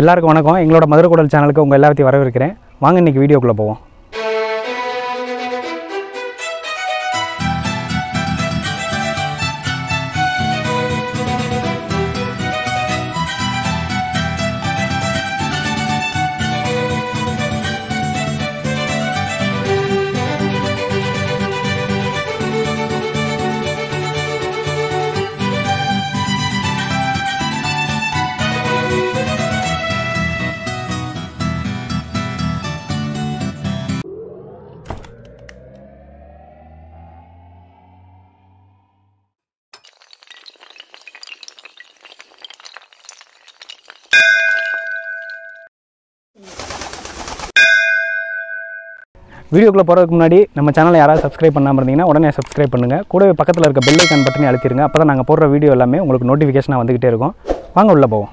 எல்லாருக்கும் வணக்கம். எங்களோட மதுரை கூடல் சேனலுக்கு உங்கள் எல்லாத்தையும் வரவேற்கிறேன். வாங்க இன்றைக்கி வீடியோக்குள்ளே போவோம். வீடியோக்குள்ளே போகிறதுக்கு முன்னாடி நம்ம சேனலை யாராவது சப்ஸ்கிரைப் பண்ணாமல் இருந்தீங்கன்னா உடனே சப்ஸ்கிரைப் பண்ணுங்கள். கூடவே பக்கத்தில் இருக்க பெல் ஐக்கான் பட்டனை அழுத்திடுங்க. அப்போ தான் நாங்கள் போடுற வீடியோ எல்லாமே உங்களுக்கு நோட்டிஃபிகேஷனாக வந்துக்கிட்டே இருக்கும். வாங்க உள்ளே போவோம்.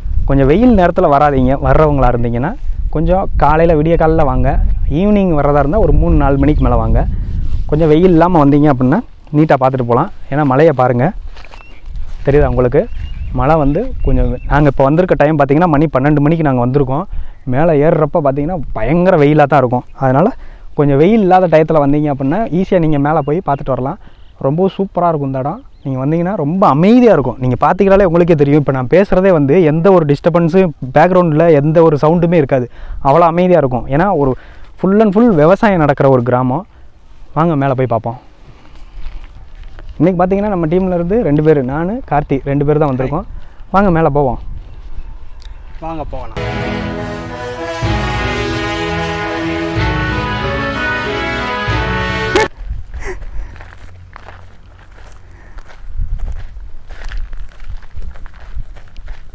கொஞ்சம் வெயில் நேரத்தில் வராதிங்க. வர்றவங்களா இருந்தீங்கன்னா கொஞ்சம் காலையில் விடிய காலையில் வாங்க. ஈவினிங் வர்றதா இருந்தால் ஒரு 3-4 மணிக்கு மேலே வாங்க. கொஞ்சம் வெயில் இல்லாமல் வந்தீங்க அப்படின்னா நீட்டாக பார்த்துட்டு போகலாம். ஏன்னா மழையை பாருங்கள், தெரியுதா உங்களுக்கு? மழை வந்து கொஞ்சம் நாங்கள் இப்போ வந்திருக்க டைம் பார்த்திங்கன்னா மணி 12 மணிக்கு நாங்கள் வந்திருக்கோம். மேலே ஏறுறப்ப பார்த்திங்கன்னா பயங்கர வெயிலாக தான் இருக்கும். அதனால் கொஞ்சம் வெயில் இல்லாத டயத்தில் வந்தீங்க அப்படின்னா ஈஸியாக நீங்கள் மேலே போய் பார்த்துட்டு வரலாம். ரொம்ப சூப்பராக இருக்கும் இந்த இடம். நீங்கள் வந்தீங்கன்னா ரொம்ப அமைதியாக இருக்கும். நீங்கள் பார்த்திங்களாலே உங்களுக்கே தெரியும். இப்போ நான் பேசுகிறதே வந்து எந்த ஒரு டிஸ்டர்பன்ஸும் பேக்ரவுண்டில் எந்த ஒரு சவுண்டுமே இருக்காது. அவ்வளோ அமைதியாக இருக்கும். ஏன்னா ஒரு ஃபுல் அண்ட் ஃபுல் விவசாயம் நடக்கிற ஒரு கிராமம். வாங்க மேலே போய் பார்ப்போம். இன்றைக்கி பார்த்திங்கன்னா நம்ம டீம்லேருந்து 2 பேர், நான் கார்த்தி 2 பேர் தான் வந்திருக்கோம். வாங்க மேலே போவோம். வாங்க போகலாம்.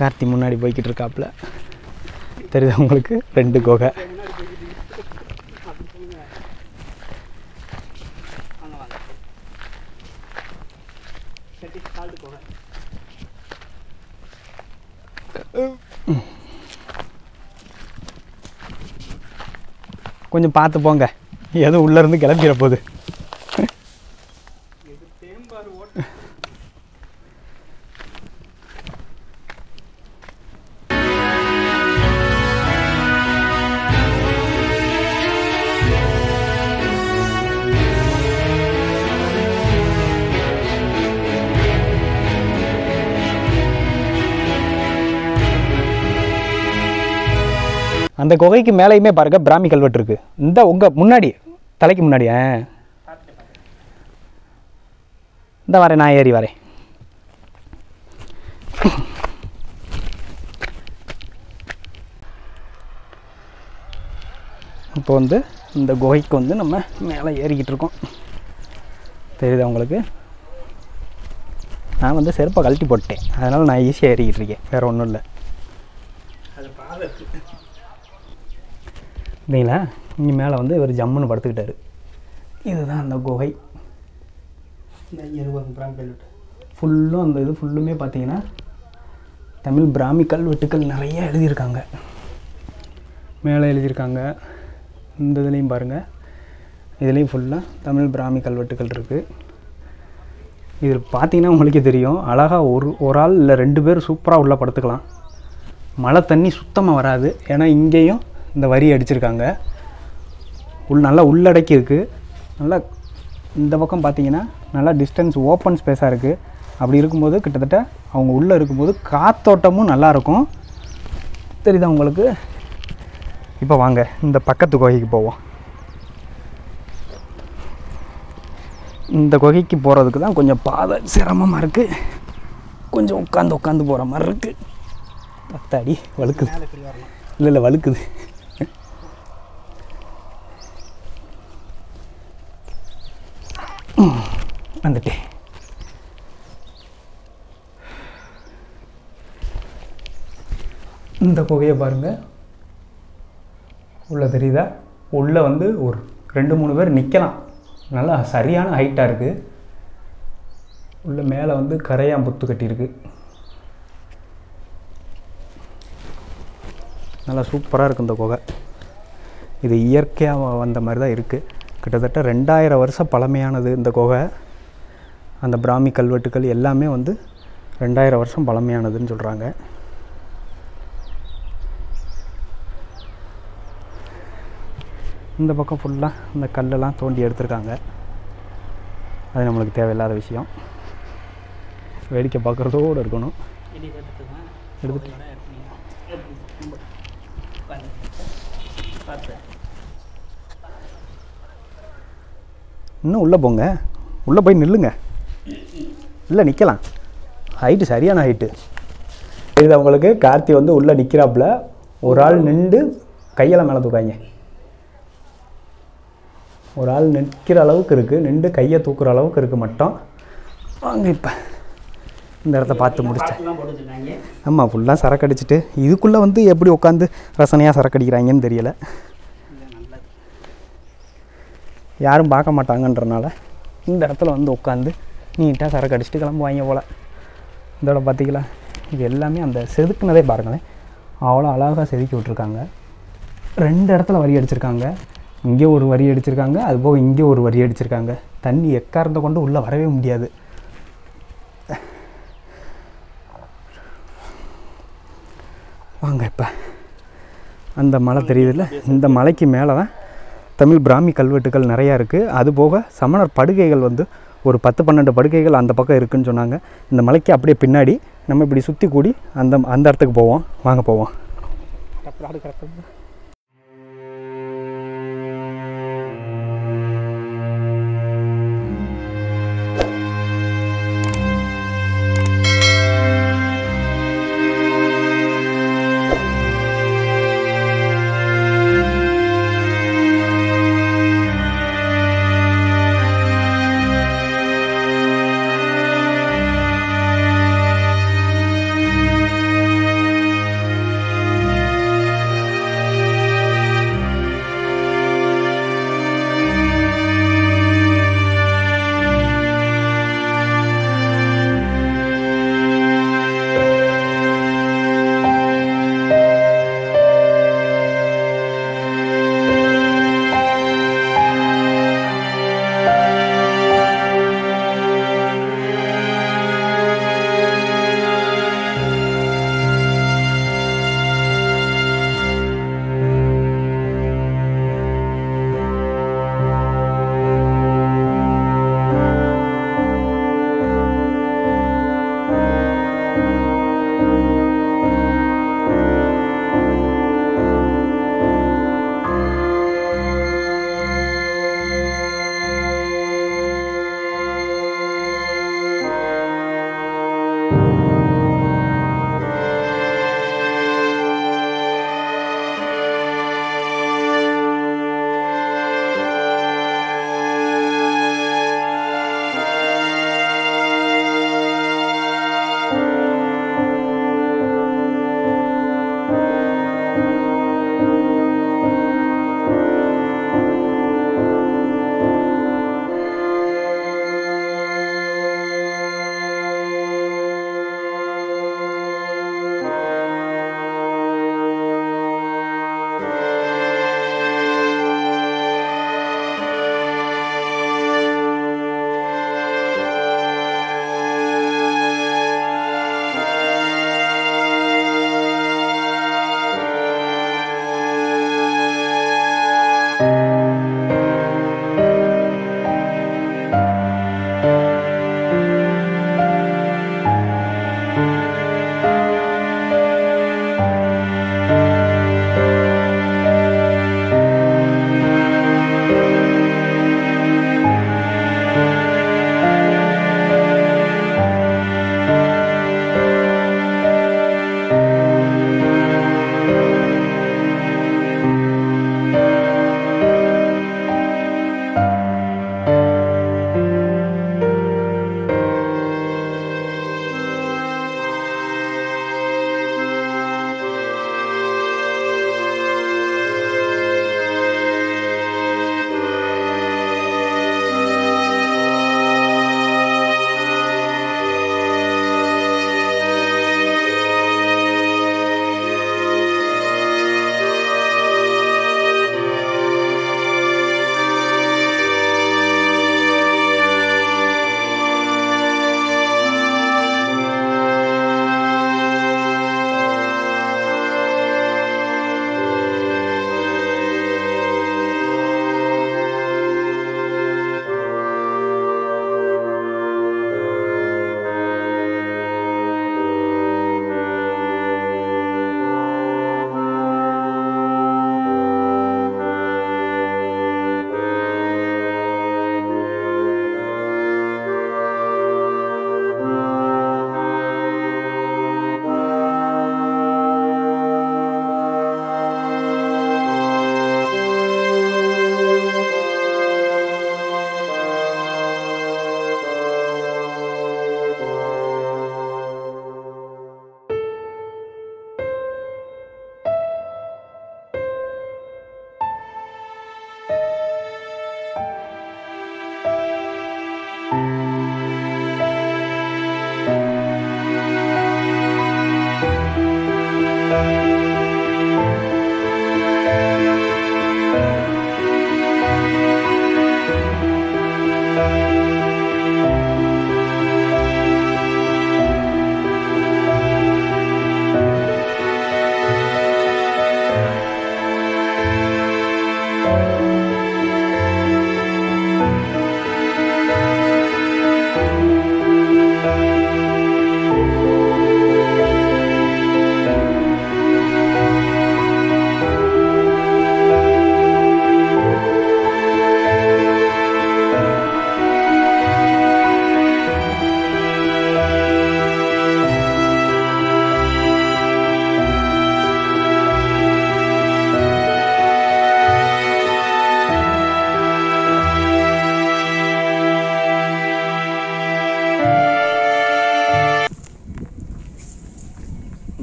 கார்த்தி முன்னாடி போய்கிட்டு இருக்காப்புல, தெரியுது அவங்களுக்கு? 2 குகை. கொஞ்சம் பார்த்து போங்க, எதுவும் உள்ளேருந்து கிளம்பிற போகுது. அந்த குகைக்கு மேலேயுமே பாருங்கள் பிராமி கல்வெட்டு இருக்குது. இந்த உங்கள் முன்னாடி தலைக்கு முன்னாடி இந்த வரேன், நான் ஏறி வரேன். இப்போ வந்து இந்த குகைக்கு வந்து நம்ம மேலே ஏறிக்கிட்டு இருக்கோம். தெரியுது அவங்களுக்கு? நான் வந்து செருப்பை கழட்டி போட்டேன், அதனால் நான் ஈஸியாக ஏறிக்கிட்டு இருக்கேன். வேறு ஒன்றும் இல்லை. இல்லைங்களா? இங்கே மேலே வந்து இவர் ஜம்முன்னு படுத்துக்கிட்டாரு. இதுதான் அந்த குகை. ஃபுல்லும் அந்த இது ஃபுல்லுமே பார்த்தீங்கன்னா தமிழ் பிராமி கல்வெட்டுக்கள் நிறைய எழுதியிருக்காங்க, மேலே எழுதியிருக்காங்க. இந்த இதுலேயும் பாருங்கள், இதுலேயும் ஃபுல்லாக தமிழ் பிராமி கல்வெட்டுக்கள் இருக்குது. இது பார்த்திங்கன்னா உங்களுக்கே தெரியும், அழகாக ஒரு ஆள் இல்லை ரெண்டு பேர் சூப்பராக உள்ளே படுத்துக்கலாம். மழை தண்ணி சுத்தமாக வராது, ஏன்னா இங்கேயும் இந்த வரி அடிச்சிருக்காங்க. நல்லா உள்ளடக்கி இருக்குது. நல்லா இந்த பக்கம் பார்த்திங்கன்னா நல்லா டிஸ்டன்ஸ் ஓப்பன் ஸ்பேஸாக இருக்குது. அப்படி இருக்கும்போது கிட்டத்தட்ட அவங்க உள்ளே இருக்கும்போது காத்தோட்டமும் நல்லாயிருக்கும். தெரியுதா உங்களுக்கு? இப்போ வாங்க இந்த பக்கத்து குகைக்கு போவோம். இந்த குகைக்கு போகிறதுக்கு தான் கொஞ்சம் பாதை சிரமமாக இருக்குது, கொஞ்சம் உட்காந்து போகிற மாதிரி இருக்குது. பத்தாடி வழுக்குது, இல்லை வழுக்குது. வந்துட்டு இந்த குகையை பாருங்கள், உள்ளே தெரியுதா? உள்ளே வந்து ஒரு 2-3 பேர் நிற்கலாம். நல்லா சரியான ஹைட்டாக இருக்குது. உள்ளே மேலே வந்து கரையான் புத்து கட்டியிருக்கு. நல்லா சூப்பராக இருக்குது இந்த குகை. இது இயற்கையாக வந்த மாதிரி தான் இருக்குது. கிட்டத்தட்ட 2000 வருஷம் பழமையானது இந்த குகை. அந்த பிராமி கல்வெட்டுக்கள் எல்லாமே வந்து 2000 வருஷம் பழமையானதுன்னு சொல்கிறாங்க. இந்த பக்கம் ஃபுல்லாக இந்த கல்லெல்லாம் தோண்டி எடுத்துருக்காங்க. அது நம்மளுக்கு தேவையில்லாத விஷயம், வேடிக்கை பார்க்குறதோடு இருக்கணும். எடுத்துட்டு இன்னும் உள்ளே போங்க, உள்ளே போய் நில்லுங்க. இல்லை நிற்கலாம், ஹைட்டு சரியான ஹைட்டு. இது அவங்களுக்கு கார்த்தி வந்து உள்ளே நிற்கிறாப்புல, ஒரு ஆள் நின்று கையெல்லாம் மேலே தூக்காங்க. ஒரு ஆள் நிற்கிற அளவுக்கு இருக்குது, நின்று கையை தூக்குற அளவுக்கு இருக்குது மட்டும். வாங்க இப்போ இந்த இடத்த பார்த்து முடிச்சேன். ஆமாம், ஃபுல்லாக சரக்கு அடிச்சுட்டு இதுக்குள்ளே வந்து எப்படி உட்காந்து ரசனையாக சரக்கு அடிக்கிறாங்கன்னு தெரியலை. யாரும் பார்க்க மாட்டாங்கன்றனால இந்த இடத்துல வந்து உட்காந்து நீட்டாக சரக்கு அடிச்சுட்டு கிளம்புவாங்க போல். இதோட பார்த்திங்களா, இது எல்லாமே அந்த செதுக்குனதே பாருங்களேன், அவ்வளோ அழகாக செதுக்கி விட்ருக்காங்க. 2 இடத்துல வரி அடிச்சிருக்காங்க. இங்கே ஒரு வரி அடிச்சிருக்காங்க, அதுபோக இங்கே ஒரு வரி அடிச்சிருக்காங்க. தண்ணி எக்காரத்தை கொண்டு உள்ளே வரவே முடியாது. வாங்க இப்போ அந்த மலை தெரியுதுல்ல, இந்த மலைக்கு மேலே தான் தமிழ் பிராமி கல்வெட்டுக்கள் நிறையா இருக்குது. அதுபோக சமணர் படுகைகள் வந்து ஒரு 10-12 படுகைகள் அந்த பக்கம் இருக்குதுன்னு சொன்னாங்க. இந்த மலைக்கு அப்படியே பின்னாடி நம்ம இப்படி சுற்றி கூடி அந்த இடத்துக்கு போவோம். வாங்க போவோம்.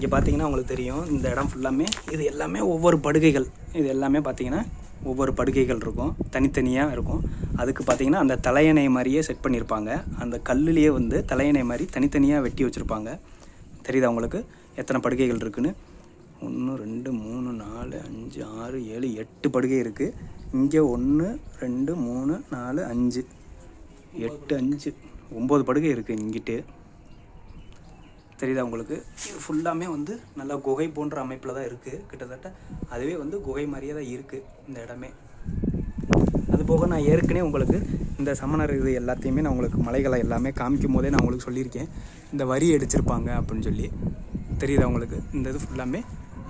இங்கே பார்த்தீங்கன்னா உங்களுக்கு தெரியும் இந்த இடம் ஃபுல்லாமே இது எல்லாமே ஒவ்வொரு படுகைகள், இது எல்லாமே பார்த்தீங்கன்னா ஒவ்வொரு படுகைகள் இருக்கும், தனித்தனியாக இருக்கும். அதுக்கு பார்த்தீங்கன்னா அந்த தலையணை மாதிரியே செட் பண்ணியிருப்பாங்க, அந்த கல்லுலேயே வந்து தலையணை மாதிரி தனித்தனியாக வெட்டி வச்சுருப்பாங்க. தெரியுதா உங்களுக்கு எத்தனை படுகைகள் இருக்குதுன்னு? 1 2 3 4 5 6 7 8 படுகை இருக்குது. இங்கே 1 2 3 4 5 8 9 படுகை இருக்குது இங்கிட்டு. தெரியுதா உங்களுக்கு? இது ஃபுல்லாமே வந்து நல்லா குகை போன்ற அமைப்பில் தான் இருக்குது. கிட்டத்தட்ட அதுவே வந்து குகை மாதிரியே தான் இருக்குது இந்த இடமே. அது போக நான் ஏற்கனவே உங்களுக்கு இந்த சமணர் இது எல்லாத்தையுமே நான் உங்களுக்கு மலைகளை எல்லாமே காமிக்கும் போதே நான் உங்களுக்கு சொல்லியிருக்கேன் இந்த வரி அடிச்சிருப்பாங்க அப்படின்னு சொல்லி. தெரியுதா உங்களுக்கு? இந்த இது ஃபுல்லாமே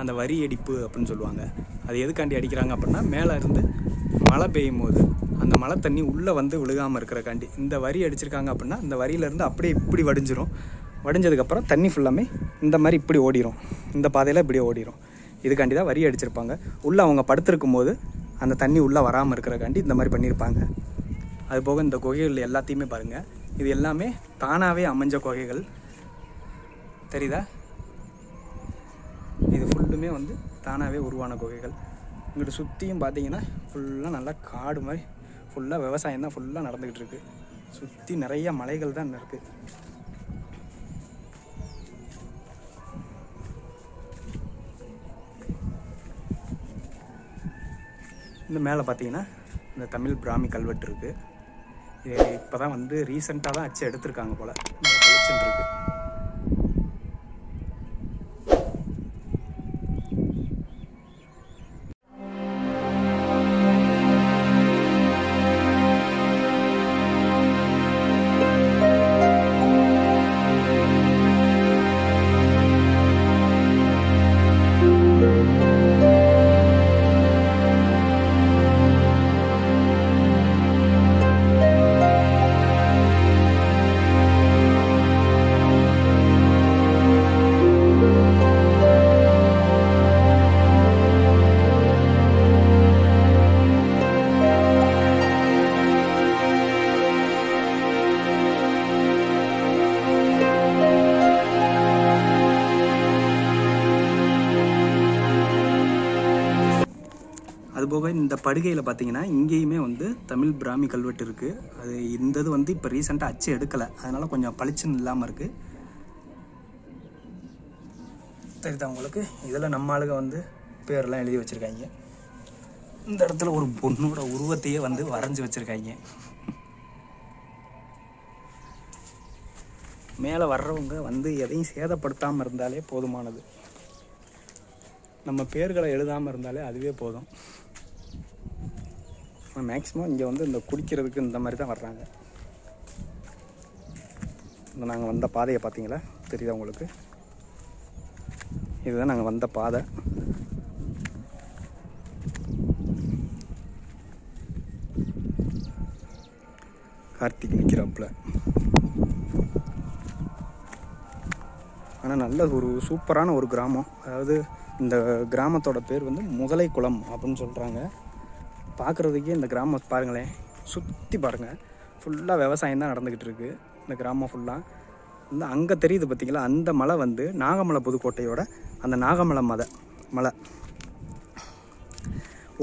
அந்த வரி அடிப்பு அப்படின்னு சொல்லுவாங்க. அது எதுக்காண்டி அடிக்கிறாங்க அப்படின்னா மேலே இருந்து மழை பெய்யும் போது அந்த மழை தண்ணி உள்ளே வந்து விழுகாமல் இருக்கிறக்காண்டி இந்த வரி அடிச்சிருக்காங்க அப்படின்னா இந்த வரியிலேருந்து அப்படியே இப்படி வடிஞ்சிரும். வடிஞ்சதுக்கப்புறம் தண்ணி ஃபுல்லாமே இந்த மாதிரி இப்படி ஓடிடும், இந்த பாதையில் இப்படி ஓடிடும். இதுக்காண்டி தான் வரி அடிச்சிருப்பாங்க. உள்ளே அவங்க படுத்திருக்கும் போது அந்த தண்ணி உள்ளே வராமல் இருக்கிறக்காண்டி இந்த மாதிரி பண்ணியிருப்பாங்க. அதுபோக இந்த குகைகள் எல்லாத்தையுமே பாருங்கள், இது எல்லாமே தானாகவே அமைஞ்ச குகைகள். தெரியுதா? இது ஃபுல்லுமே வந்து தானாகவே உருவான குகைகள். இங்கிட்ட சுற்றியும் பார்த்தீங்கன்னா ஃபுல்லாக நல்லா காடு மாதிரி, ஃபுல்லாக விவசாயம் தான் ஃபுல்லாக நடந்துக்கிட்டு இருக்குது. சுற்றி நிறைய மலைகள் தான் இருக்குது. இந்த மேலே பார்த்தீங்கன்னா இந்த தமிழ் பிராமி கல்வெட்டு இருக்குது. இது இப்போ தான் வந்து ரீசெண்டாக தான் அச்சு எடுத்திருக்காங்க போல் இருக்குது. அதுபோக இந்த படுகையில் பார்த்தீங்கன்னா இங்கேயுமே வந்து தமிழ் பிராமி கல்வெட்டு இருக்குது. அது இந்த இது வந்து இப்போ ரீசெண்டாக அச்சு எடுக்கலை, அதனால் கொஞ்சம் பளிச்சுன்னு இல்லாமல் இருக்குது. தெரியுதா உங்களுக்கு? இதில் நம்ம ஆளுக வந்து பேரெல்லாம் எழுதி வச்சுருக்காங்க. இந்த இடத்துல ஒரு பொண்ணோட உருவத்தையே வந்து வரைஞ்சி வச்சுருக்காங்க. மேலே வர்றவங்க வந்து எதையும் சேதப்படுத்தாமல் இருந்தாலே போதுமானது. நம்ம பேர்களை எழுதாமல் இருந்தாலே அதுவே போதும். மேக்ஸிமம் இங்கே வந்து இந்த குடிக்கிறதுக்கு இந்த மாதிரி தான் வர்றாங்க. இந்த நாங்கள் வந்த பாதையை பார்த்தீங்களா? தெரியுதா உங்களுக்கு? இதுதான் நாங்கள் வந்த பாதை. கார்த்திக் நிற்கிறப்பல ஆனால் நல்ல ஒரு சூப்பரான ஒரு கிராமம். அதாவது இந்த கிராமத்தோட பேர் வந்து முதலை குளம் அப்படின்னு சொல்கிறாங்க. பார்க்குறதுக்கே இந்த கிராமம் பாருங்களேன், சுற்றி பாருங்கள், ஃபுல்லாக விவசாயம் தான் நடந்துக்கிட்டு இருக்குது இந்த கிராமம் ஃபுல்லாக. இந்த அங்கே தெரியுது பார்த்திங்களா அந்த மலை வந்து நாகமலை புதுக்கோட்டையோட அந்த நாகமலை மலை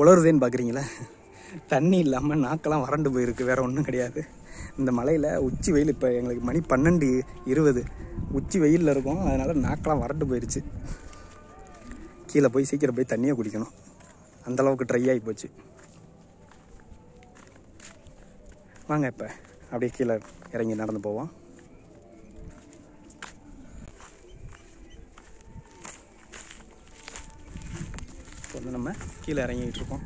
உலருதேன்னு பார்க்குறீங்களா? தண்ணி இல்லாமல் நாக்கெல்லாம் வறண்டு போயிருக்கு, வேறு ஒன்றும் கிடையாது. இந்த மலையில் உச்சி வெயில், இப்போ எங்களுக்கு மணி 12:20 உச்சி வெயிலில் இருக்கும், அதனால் நாக்கெல்லாம் வறண்டு போயிடுச்சு. கீழே போய் சீக்கிரம் போய் தண்ணியை குடிக்கணும், அந்தளவுக்கு ட்ரை ஆகி போச்சு. வாங்க இப்போ அப்படியே கீழே இறங்கி நடந்து போவோம். இப்போ வந்து நம்ம கீழே இறங்கிக்கிட்டு இருக்கோம்.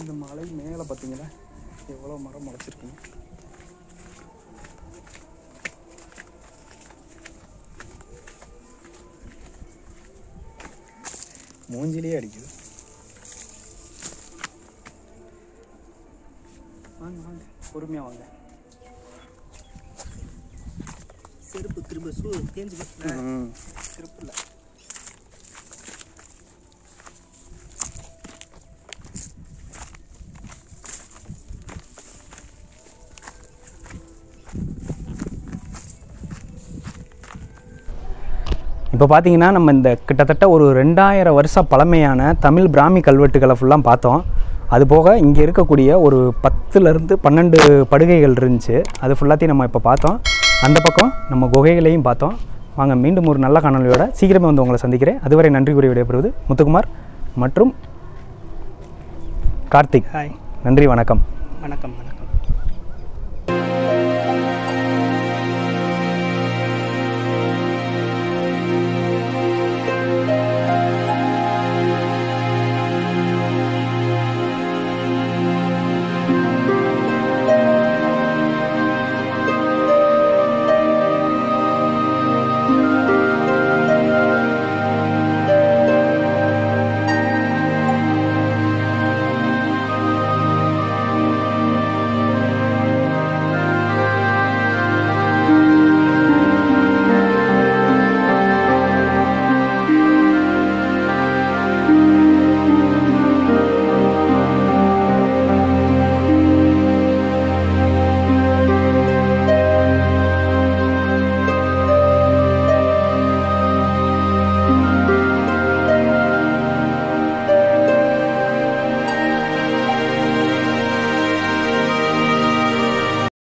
இந்த மலை மேலே பார்த்தீங்கன்னா எவ்வளோ மரம் முளைச்சிருக்குங்க. மூஞ்சிலேயே அடிக்குது. வாங்க வாங்க பொறுமையாக வாங்க. செருப்பு திரும்ப சூ தேஞ்சு போச்சுல செருப்புல இப்போ பாத்தீங்கன்னா நம்ம இந்த கிட்டத்தட்ட ஒரு 2000 வருஷ பழமையான தமிழ் பிராமி கல்வெட்டுகளை ஃபுல்லா பார்த்தோம். அது போக இங்கே இருக்கக்கூடிய ஒரு 10 இருந்து 12 படுகைகள் இருந்துச்சு. அது ஃபுல்லாத்தையும் நம்ம இப்போ பார்த்தோம். அந்த பக்கம் நம்ம குகைகளையும் பார்த்தோம். வாங்க மீண்டும் ஒரு நல்ல காணொளியோட சீக்கிரமே வந்து உங்களை சந்திக்கிறேன். அதுவரை நன்றி கூறி விடைபெறுவது முத்துக்குமார் மற்றும் கார்த்திக். நன்றி. வணக்கம்.